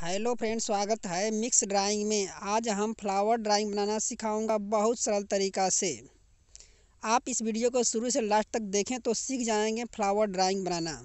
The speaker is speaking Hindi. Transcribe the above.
हेलो फ्रेंड्स, स्वागत है मिक्स ड्राइंग में। आज हम फ्लावर ड्राइंग बनाना सिखाऊंगा बहुत सरल तरीका से। आप इस वीडियो को शुरू से लास्ट तक देखें तो सीख जाएंगे फ्लावर ड्राइंग बनाना।